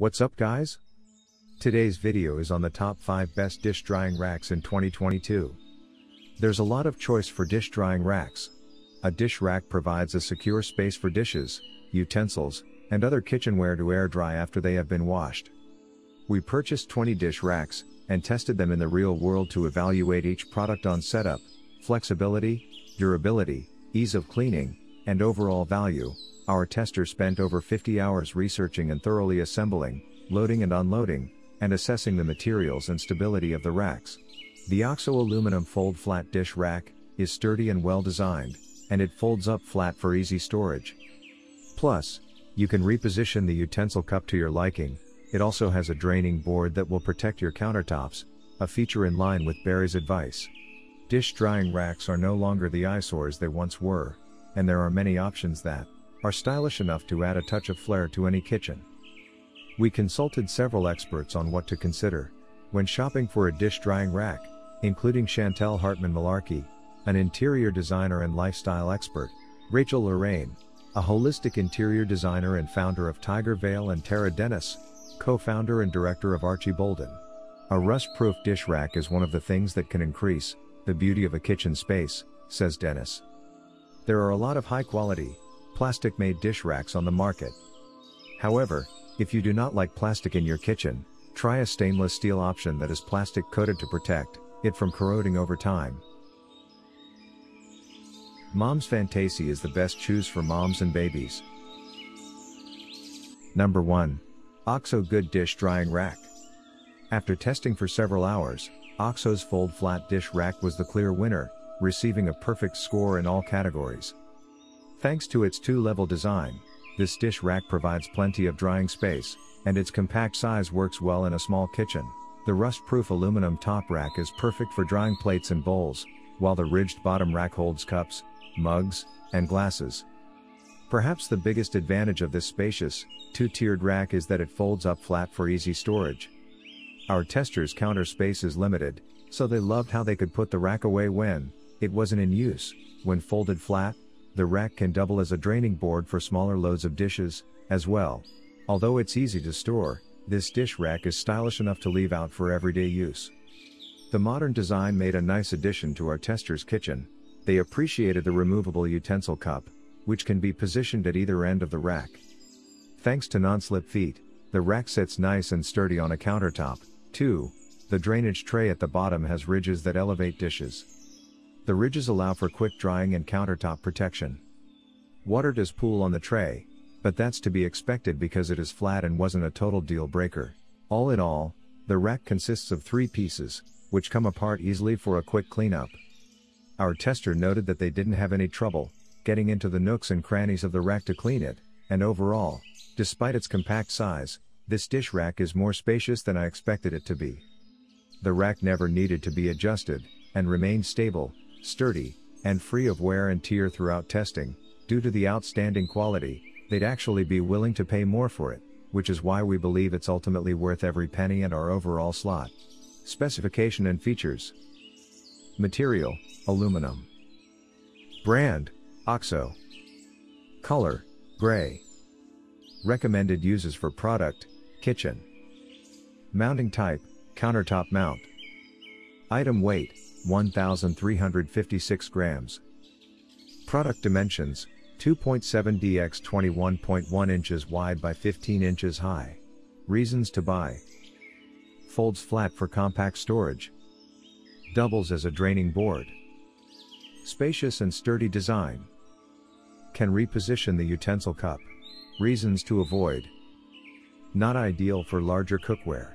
What's up, guys? Today's video is on the top 5 best dish drying racks in 2022. There's a lot of choice for dish drying racks. A dish rack provides a secure space for dishes, utensils, and other kitchenware to air dry after they have been washed. We purchased 20 dish racks and tested them in the real world to evaluate each product on setup, flexibility, durability, ease of cleaning, and overall value. Our tester spent over 50 hours researching and thoroughly assembling, loading and unloading, and assessing the materials and stability of the racks. The OXO aluminum fold flat dish rack is sturdy and well designed, and it folds up flat for easy storage. Plus, you can reposition the utensil cup to your liking. It also has a draining board that will protect your countertops, a feature in line with Barry's advice. Dish drying racks are no longer the eyesores they once were, and there are many options that are stylish enough to add a touch of flair to any kitchen. We consulted several experts on what to consider when shopping for a dish drying rack, including Chantel Hartman Malarkey, an interior designer and lifestyle expert, Rachel Lorraine, a holistic interior designer and founder of Tiger Vale, and Tara Dennis, co-founder and director of Archie Bolden. A rust-proof dish rack is one of the things that can increase the beauty of a kitchen space, says Dennis. There are a lot of high-quality, plastic-made dish racks on the market. However, if you do not like plastic in your kitchen, try a stainless steel option that is plastic-coated to protect it from corroding over time. Mom's Fantasy is the best choice for moms and babies. Number 1. OXO Good Dish Drying Rack. After testing for several hours, OXO's fold flat dish rack was the clear winner, receiving a perfect score in all categories. Thanks to its two-level design, this dish rack provides plenty of drying space, and its compact size works well in a small kitchen. The rust-proof aluminum top rack is perfect for drying plates and bowls, while the ridged bottom rack holds cups, mugs, and glasses. Perhaps the biggest advantage of this spacious, two-tiered rack is that it folds up flat for easy storage. Our testers' counter space is limited, so they loved how they could put the rack away when it wasn't in use. When folded flat, the rack can double as a draining board for smaller loads of dishes, as well. Although it's easy to store, this dish rack is stylish enough to leave out for everyday use. The modern design made a nice addition to our testers' kitchen. They appreciated the removable utensil cup, which can be positioned at either end of the rack. Thanks to non-slip feet, the rack sits nice and sturdy on a countertop. 2. The drainage tray at the bottom has ridges that elevate dishes. The ridges allow for quick drying and countertop protection. Water does pool on the tray, but that's to be expected because it is flat and wasn't a total deal breaker. All in all, the rack consists of 3 pieces, which come apart easily for a quick cleanup. Our tester noted that they didn't have any trouble getting into the nooks and crannies of the rack to clean it, and overall, despite its compact size, this dish rack is more spacious than I expected it to be. The rack never needed to be adjusted, and remained stable, sturdy, and free of wear and tear throughout testing. Due to the outstanding quality, they'd actually be willing to pay more for it, which is why we believe it's ultimately worth every penny and our overall slot. Specification and features. Material, aluminum. Brand, OXO. Color, gray. Recommended uses for product, kitchen. Mounting type, countertop mount. Item weight, 1,356 grams. Product dimensions, 2.7 x 21.1 inches wide by 15 inches high. Reasons to buy. Folds flat for compact storage. Doubles as a draining board. Spacious and sturdy design. Can reposition the utensil cup. Reasons to avoid. Not ideal for larger cookware.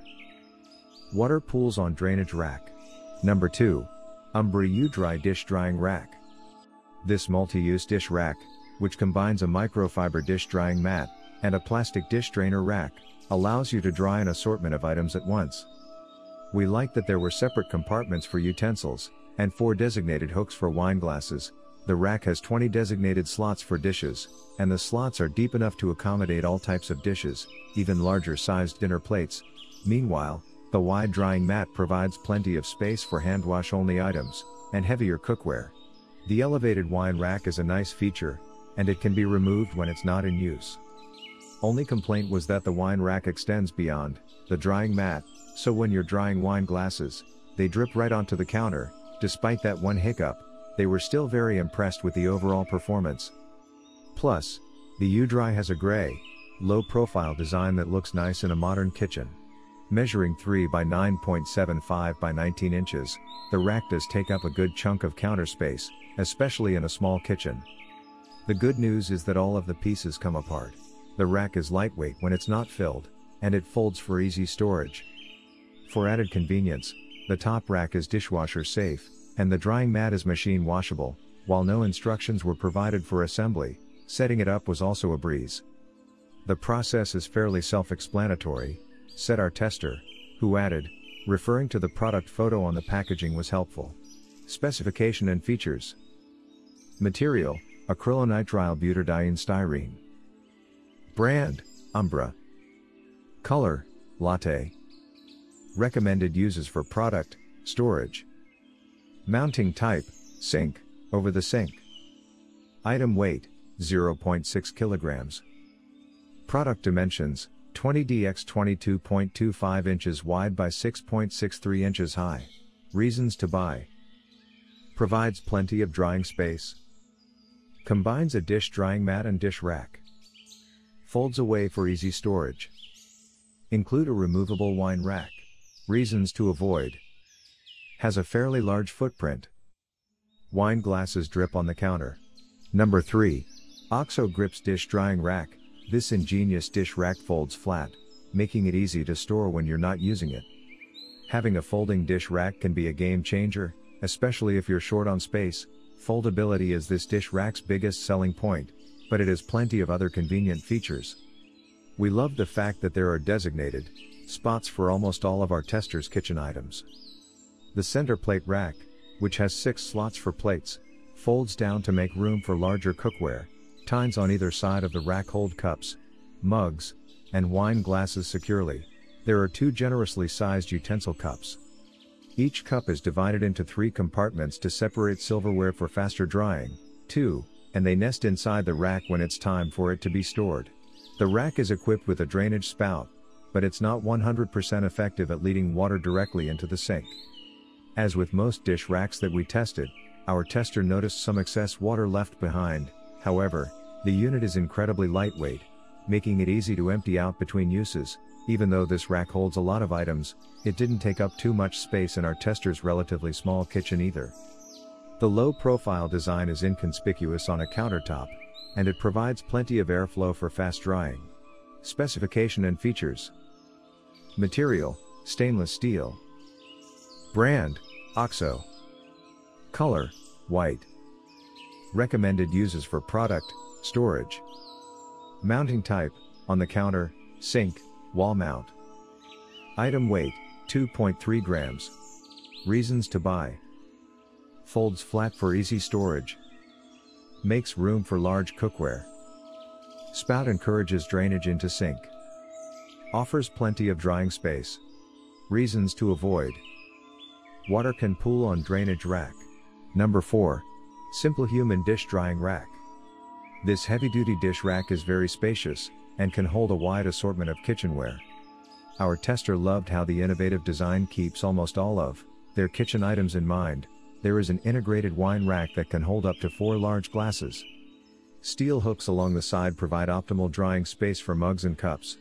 Water pools on drainage rack. Number 2. Umbra Udry Dish Drying Rack. This multi-use dish rack, which combines a microfiber dish drying mat and a plastic dish drainer rack, allows you to dry an assortment of items at once. We liked that there were separate compartments for utensils, and 4 designated hooks for wine glasses. The rack has 20 designated slots for dishes, and the slots are deep enough to accommodate all types of dishes, even larger-sized dinner plates. Meanwhile, the wide drying mat provides plenty of space for hand-wash-only items, and heavier cookware. The elevated wine rack is a nice feature, and it can be removed when it's not in use. Only complaint was that the wine rack extends beyond the drying mat, so when you're drying wine glasses, they drip right onto the counter. Despite that one hiccup, they were still very impressed with the overall performance. Plus, the Udry has a gray, low-profile design that looks nice in a modern kitchen. Measuring 3 by 9.75 by 19 inches, the rack does take up a good chunk of counter space, especially in a small kitchen. The good news is that all of the pieces come apart. The rack is lightweight when it's not filled, and it folds for easy storage. For added convenience, the top rack is dishwasher safe, and the drying mat is machine washable. While no instructions were provided for assembly, setting it up was also a breeze. The process is fairly self-explanatory, said our tester, who added, referring to the product photo on the packaging was helpful. Specification and features. Material, acrylonitrile butadiene styrene. Brand, Umbra. Color, latte. Recommended uses for product, storage. Mounting type, sink, over the sink. Item weight, 0.6 kilograms. Product dimensions, 20dx 22.25 inches wide by 6.63 inches high. Reasons to buy. Provides plenty of drying space. Combines a dish drying mat and dish rack. Folds away for easy storage. Include a removable wine rack. Reasons to avoid. Has a fairly large footprint. Wine glasses drip on the counter. Number 3. OXO Grips Dish Drying Rack. This ingenious dish rack folds flat, making it easy to store when you're not using it. Having a folding dish rack can be a game changer, especially if you're short on space. Foldability is this dish rack's biggest selling point, but it has plenty of other convenient features. We love the fact that there are designated spots for almost all of our testers' kitchen items. The center plate rack, which has 6 slots for plates, folds down to make room for larger cookware. Tines on either side of the rack hold cups, mugs, and wine glasses securely. There are 2 generously sized utensil cups. Each cup is divided into 3 compartments to separate silverware for faster drying, and they nest inside the rack when it's time for it to be stored. The rack is equipped with a drainage spout, but it's not 100% effective at leading water directly into the sink. As with most dish racks that we tested, our tester noticed some excess water left behind. However, the unit is incredibly lightweight, making it easy to empty out between uses. Even though this rack holds a lot of items, it didn't take up too much space in our tester's relatively small kitchen either. The low-profile design is inconspicuous on a countertop, and it provides plenty of airflow for fast drying. Specification and features. Material, stainless steel. Brand, OXO. Color, white. Recommended uses for product, storage. Mounting type, on the counter, sink, wall mount. Item weight, 2.3 grams. Reasons to buy. Folds flat for easy storage. Makes room for large cookware. Spout encourages drainage into sink. Offers plenty of drying space. Reasons to avoid. Water can pool on drainage rack. Number 4. Simplehuman Dish Drying Rack. This heavy-duty dish rack is very spacious, and can hold a wide assortment of kitchenware. Our tester loved how the innovative design keeps almost all of their kitchen items in mind. There is an integrated wine rack that can hold up to 4 large glasses. Steel hooks along the side provide optimal drying space for mugs and cups.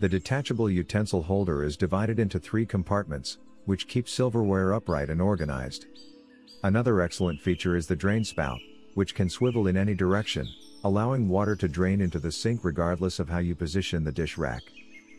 The detachable utensil holder is divided into 3 compartments, which keeps silverware upright and organized. Another excellent feature is the drain spout, which can swivel in any direction, allowing water to drain into the sink regardless of how you position the dish rack.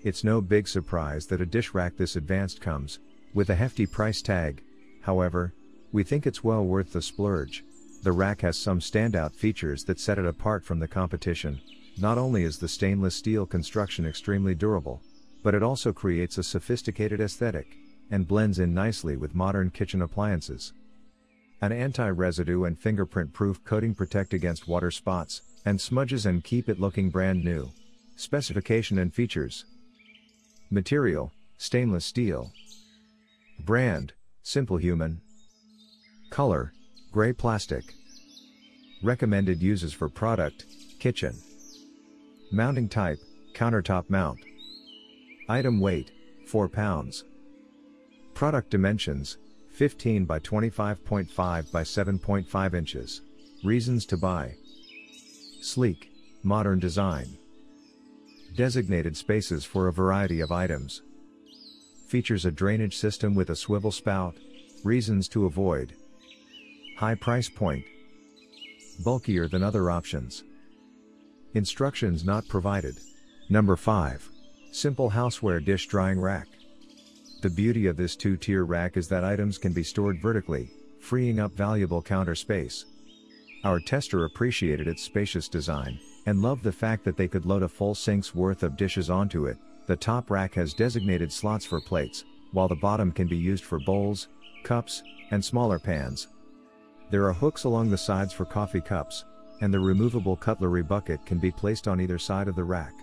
It's no big surprise that a dish rack this advanced comes with a hefty price tag. However, we think it's well worth the splurge. The rack has some standout features that set it apart from the competition. Not only is the stainless steel construction extremely durable, but it also creates a sophisticated aesthetic and blends in nicely with modern kitchen appliances. An anti-residue and fingerprint-proof coating protect against water spots and smudges and keep it looking brand new. Specification and features. Material, stainless steel. Brand, Simplehuman. Color, gray plastic. Recommended uses for product, kitchen. Mounting type, Countertop mount. Item weight, 4 pounds. Product dimensions, 15 by 25.5 by 7.5 inches. Reasons to buy. Sleek, modern design. Designated spaces for a variety of items. Features a drainage system with a swivel spout. Reasons to avoid. High price point. Bulkier than other options. Instructions not provided. Number 5. Simple houseware dish drying rack. The beauty of this two-tier rack is that items can be stored vertically, freeing up valuable counter space. Our tester appreciated its spacious design, and loved the fact that they could load a full sink's worth of dishes onto it. The top rack has designated slots for plates, while the bottom can be used for bowls, cups, and smaller pans. There are hooks along the sides for coffee cups, and the removable cutlery bucket can be placed on either side of the rack.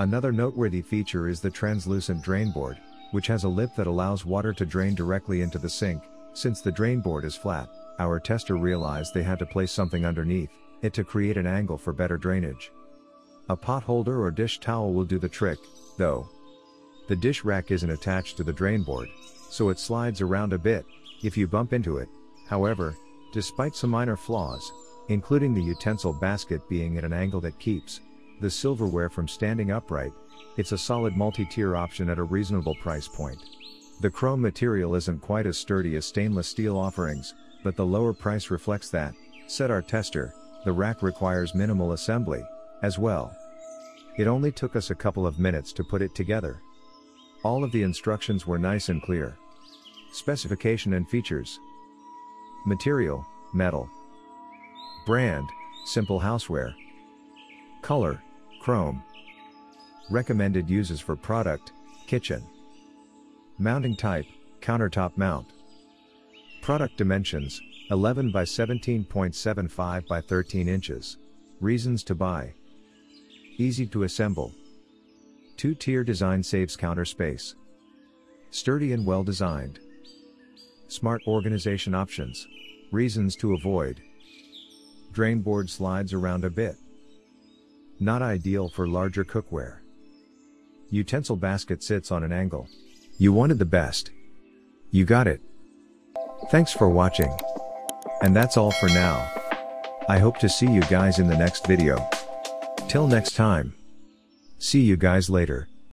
Another noteworthy feature is the translucent drainboard, which has a lip that allows water to drain directly into the sink. Since the drainboard is flat, our tester realized they had to place something underneath it to create an angle for better drainage. A potholder or dish towel will do the trick, though. The dish rack isn't attached to the drainboard, so it slides around a bit if you bump into it. However, despite some minor flaws, including the utensil basket being at an angle that keeps the silverware from standing upright, it's a solid multi-tier option at a reasonable price point. The chrome material isn't quite as sturdy as stainless steel offerings, but the lower price reflects that. Said our tester, the rack requires minimal assembly, as well. It only took us a couple of minutes to put it together. All of the instructions were nice and clear. Specification and features. Material, metal. Brand, simple houseware. Color, chrome. Recommended uses for product, kitchen. Mounting type, countertop mount. Product dimensions, 11 by 17.75 by 13 inches. Reasons to buy. Easy to assemble. Two-tier design saves counter space. Sturdy and well designed. Smart organization options. Reasons to avoid. Drainboard slides around a bit. Not ideal for larger cookware. Utensil basket sits on an angle. You wanted the best. You got it. Thanks for watching. And that's all for now. I hope to see you guys in the next video. Till next time. See you guys later.